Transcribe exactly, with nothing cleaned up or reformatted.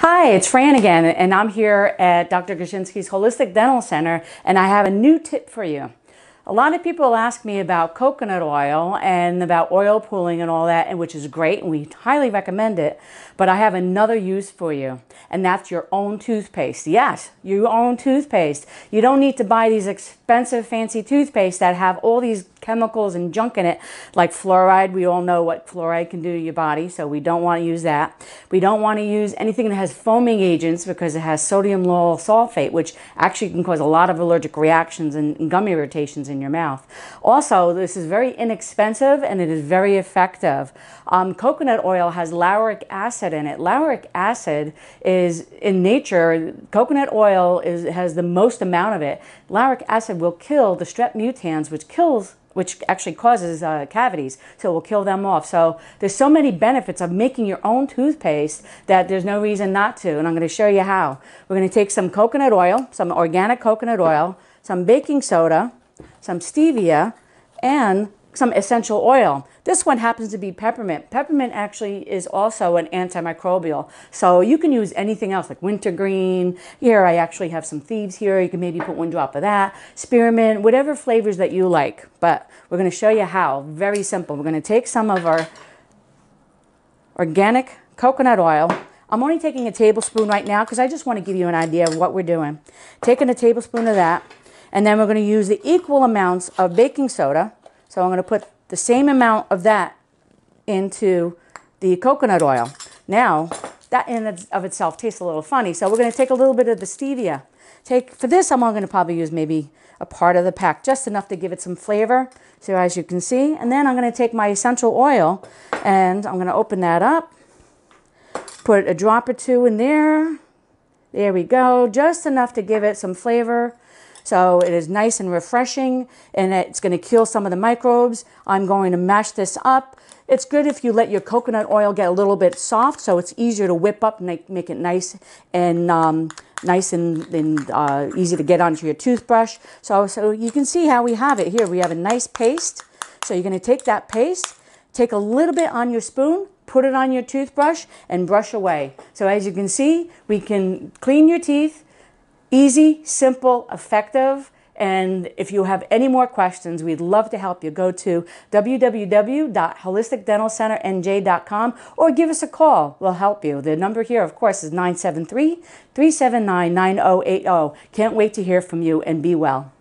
Hi, it's Fran again, and I'm here at Doctor Grzynski's Holistic Dental Center, and I have a new tip for you. A lot of people ask me about coconut oil and about oil pooling and all that, and which is great, and we highly recommend it, but I have another use for you, and that's your own toothpaste. Yes, your own toothpaste. You don't need to buy these expensive fancy toothpaste that have all these chemicals and junk in it, like fluoride. We all know what fluoride can do to your body, so we don't want to use that. We don't want to use anything that has foaming agents because it has sodium lauryl sulfate, which actually can cause a lot of allergic reactions and gum irritations in your mouth. Also, this is very inexpensive and it is very effective. Um, coconut oil has lauric acid in it. Lauric acid is in nature, coconut oil is, has the most amount of it. Lauric acid will kill the strep mutans, which kills which actually causes uh, cavities, so it will kill them off. So there's so many benefits of making your own toothpaste that there's no reason not to, and I'm going to show you how. We're going to take some coconut oil, some organic coconut oil, some baking soda, some stevia, and some essential oil. This one happens to be peppermint. Peppermint actually is also an antimicrobial, so you can use anything else like wintergreen. Here I actually have some thieves here. You can maybe put one drop of that. Spearmint, whatever flavors that you like. But we're going to show you how. Very simple. We're going to take some of our organic coconut oil. I'm only taking a tablespoon right now because I just want to give you an idea of what we're doing. Taking a tablespoon of that, and then we're going to use the equal amounts of baking soda. So I'm going to put the same amount of that into the coconut oil. Now, that in and of itself tastes a little funny, so we're going to take a little bit of the stevia. Take, for this, I'm only going to probably use maybe a part of the pack, just enough to give it some flavor, so as you can see. And then I'm going to take my essential oil, and I'm going to open that up, put a drop or two in there. There we go, just enough to give it some flavor. So it is nice and refreshing, and it's going to kill some of the microbes. I'm going to mash this up. It's good if you let your coconut oil get a little bit soft, so it's easier to whip up and make it nice and um, nice and, and uh, easy to get onto your toothbrush. So, so you can see how we have it here. We have a nice paste. So you're going to take that paste, take a little bit on your spoon, put it on your toothbrush, and brush away. So as you can see, we can clean your teeth. Easy, simple, effective, and if you have any more questions, we'd love to help you. Go to w w w dot holistic dental center n j dot com or give us a call. We'll help you. The number here, of course, is nine seven three, three seven nine, nine oh eight oh. Can't wait to hear from you, and be well.